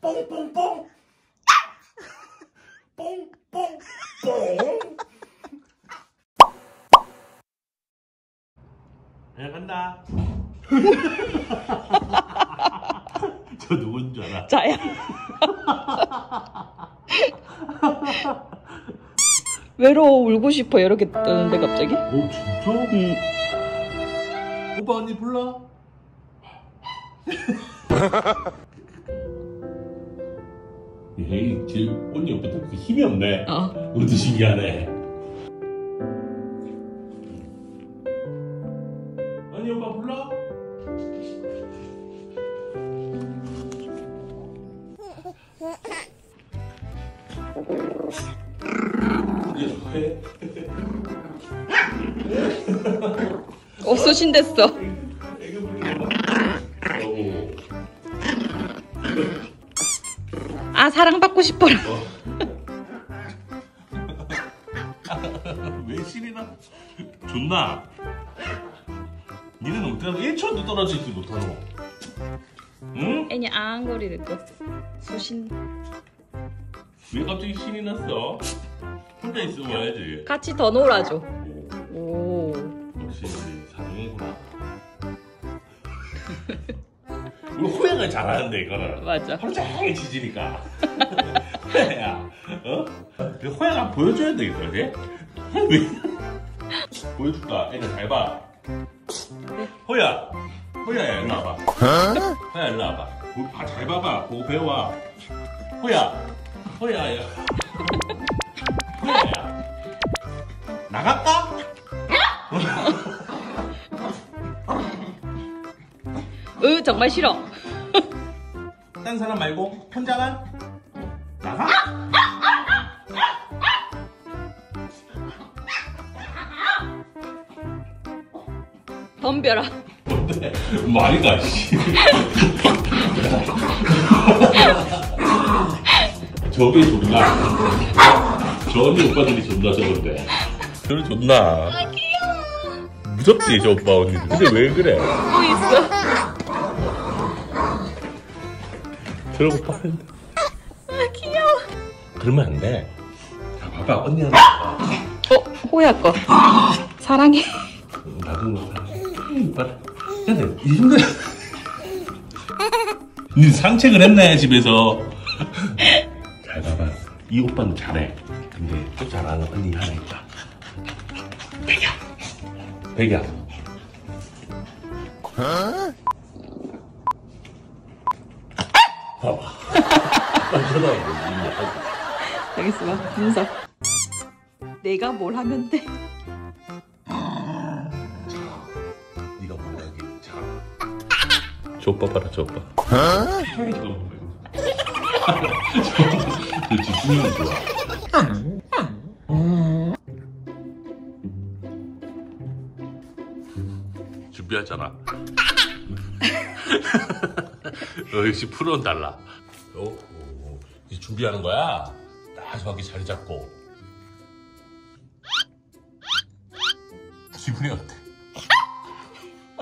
뽕뽕뽕 뽕뽕뽕. 야 간다. 저 누군 줄 알아? 자야. 외로워 울고 싶어 이렇게 뜨는데 갑자기? 오 진짜? 응. 오빠 언니 불러. 에이 쟤 언니 옆에 딱 힘이 없네. 어. 이것도 신기하네. 언니 오빠 불러. 소신됐어. 아 사랑받고 싶어라. 왜 실이나? 존나. 니는 어떻게 1초도 떨어지지 못하노? 응? 애니 앙거리 됐어. 소신. 왜 갑자기 신이 났어? 혼자 있으면 와야지. 같이 더 놀아줘. 오. 역시. 우리 호야가 잘하는데 이거는. 맞아. 하루 종일 지지니까. 호야야, 어? 호야가 보여줘야 되겠다, 이제. 보여줄까? 애들 잘 봐. 호야, 호야야, 일로 와봐. 호야 일로 와봐. 잘 봐봐. 보고 배워와. 호야, 호야야. 호야야. 나갈까? 으 정말 싫어. 딴 사람 말고 혼자만 나가. 덤벼라. 뭔데? 말이다 씨. 저게 존나. 저 언니 오빠들이 존나 저건데. 저는 존나. 아 귀여워. 무섭지 저 오빠 언니들. 근데 왜 그래? 뭐 있어? 그러고 빠른데. 아 귀여워. 그러면 안 돼. 자 봐봐 언니 하나. 어 호야 거. 사랑해. 나도 사랑해. 봐라. 근데 이 정도. 니 산책을 했네 집에서. 잘 봐봐. 이 오빠는 잘해. 근데 또 잘하는 언니 하나 있다. 백야. 백야. 어? 봐봐. 알겠어, 봐. 분석. 내가 뭘 하면 돼? 자, 네가 뭘 하기? 자. 저 오빠 봐라, 저 오빠. 어? 저 집중력이 좋아. 준비하잖아. 역시 프로는 달라. 오, 이제 준비하는 거야. 딱 정확히 자리 잡고. 기분이 어때?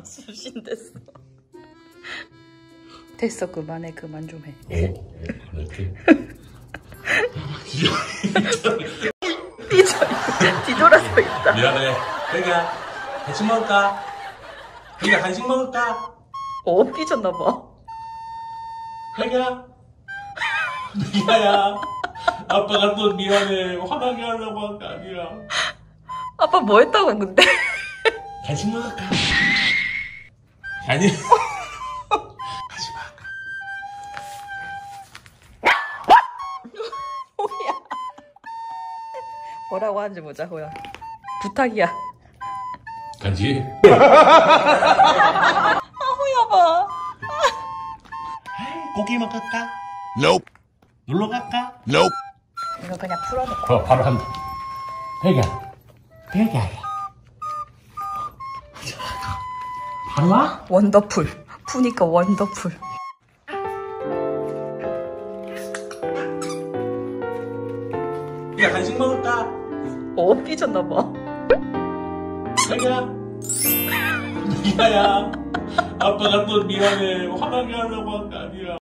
수신됐어. 됐어 그만해. 그만 좀 해. 오, 그렇지. 뒤돌아서 있다. 미안해. 내가 간식 먹을까? 내가 간식 먹을까? 어 삐졌나 봐. 백야, 미아야, 아빠가 또 미안해. 화나게 하려고 한 게 아니야. 아빠 뭐 했다고 근데? 간식 먹을까? 아니, 간식 먹을까? 호야, 뭐라고 하는지 보자 호야. 부탁이야. 간식. 아 호야 봐. 고기 먹을까? Nope. 놀러 갈까? Nope. 이거 그냥 풀어놓고. 어, 바로 한다. 백야, 백야. 바로 와? 원더풀. 푸니까 원더풀. 야 간식 먹을까? 어 삐졌나 봐. 백야, 미아야. 아빠가 또 미안해. 화나게 하려고 한 거 아니야.